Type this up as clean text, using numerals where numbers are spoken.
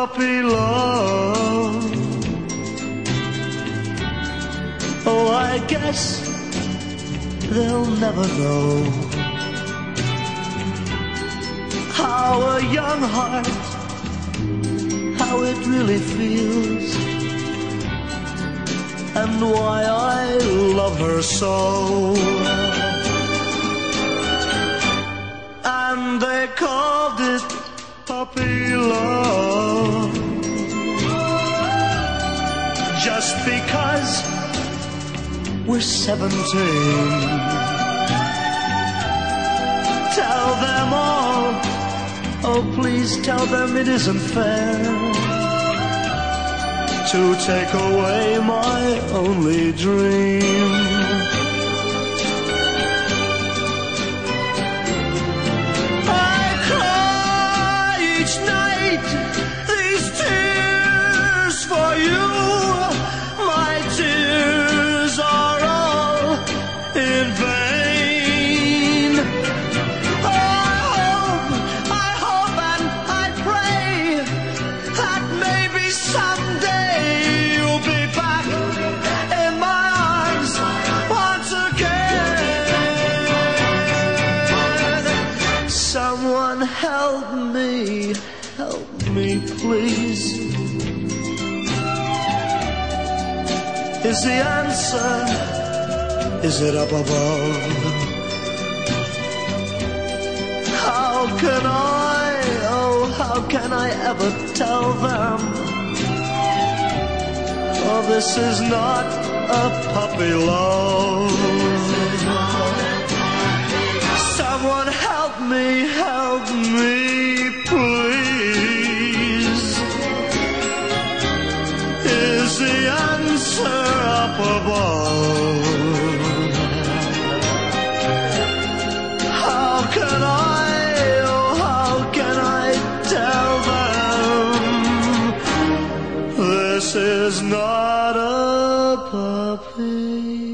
puppy love. Oh, I guess they'll never know how a young heart, how it really feels, and why I love her so. And they called it puppy love, just because we're 17. Tell them all, oh please tell them it isn't fair to take away my only dream. I cry each night these tears for you. My tears are all in vain. I hope and I pray that maybe someday you'll be back in my arms once again. Someone help me please, is the answer, is it up above? How can I, oh how can I ever tell them, oh this is not a puppy love. Someone help me please, is the answer up above? How can I, oh how can I tell them this is not a puppy